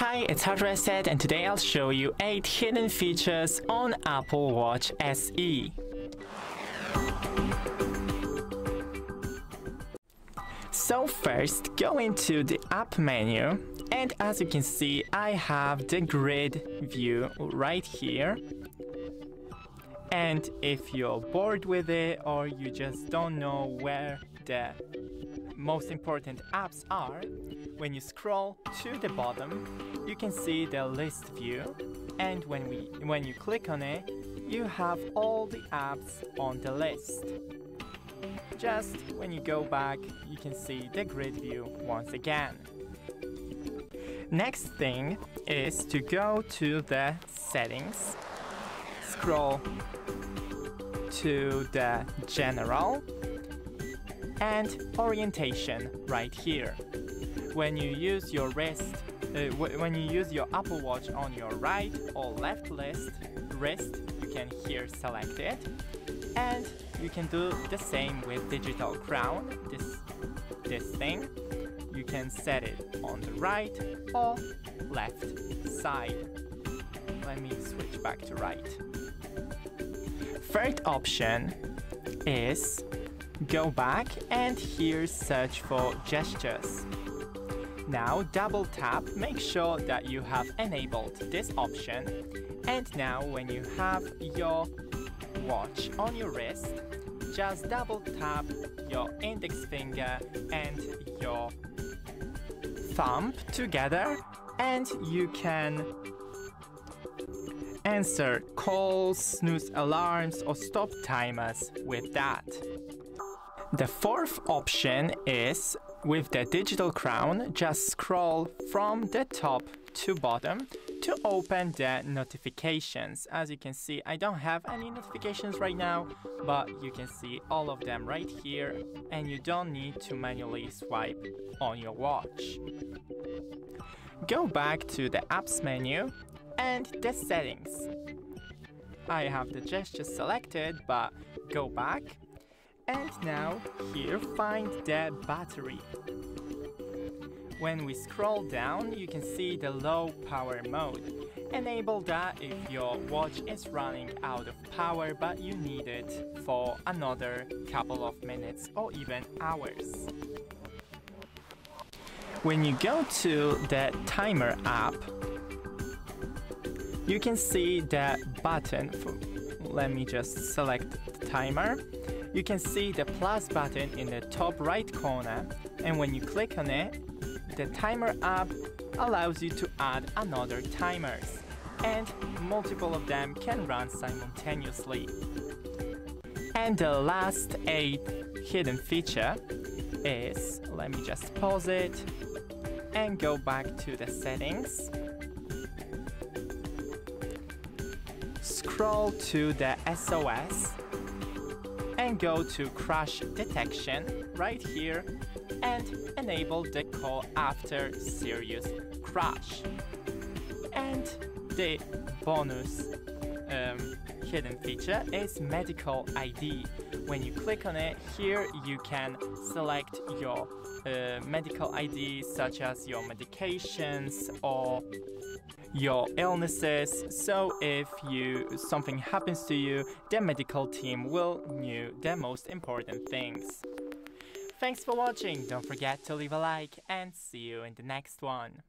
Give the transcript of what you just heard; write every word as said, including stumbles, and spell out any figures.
Hi, it's HardwareSet, and today I'll show you eight hidden features on Apple Watch S E. So first, go into the app menu, and as you can see, I have the grid view right here. And if you're bored with it or you just don't know where the most important apps are, when you scroll to the bottom, you can see the list view, and when we when you click on it, you have all the apps on the list. Just when you go back, you can see the grid view once again. Next thing is to go to the settings, scroll to the general, and orientation right here. When you use your wrist, uh, when you use your Apple Watch on your right or left wrist, wrist, you can here select it, and you can do the same with digital crown. This this thing, you can set it on the right or left side. Let me switch back to right. Third option is go back and here search for gestures. Now double tap, make sure that you have enabled this option, and now when you have your watch on your wrist, just double tap your index finger and your thumb together, and you can answer calls, snooze alarms or stop timers with that. The fourth option is with the digital crown, just scroll from the top to bottom to open the notifications. As you can see, I don't have any notifications right now, but you can see all of them right here, and you don't need to manually swipe on your watch. Go back to the apps menu and the settings. I have the gesture selected, but go back. And now here find the battery. When we scroll down, you can see the low power mode. Enable that if your watch is running out of power but you need it for another couple of minutes or even hours. When you go to the timer app, you can see the button for, let me just select the timer. You can see the plus button in the top right corner, and when you click on it, the timer app allows you to add another timers, and multiple of them can run simultaneously. And the last eighth hidden feature is, let me just pause it and go back to the settings. Scroll to the S O S and go to crash detection right here and enable the call after serious crash. And the bonus um, hidden feature is Medical I D. When you click on it, here you can select your uh, medical I D, such as your medications or your illnesses, so if you something happens to you, the medical team will know the most important things. Thanks for watching, don't forget to leave a like, and see you in the next one.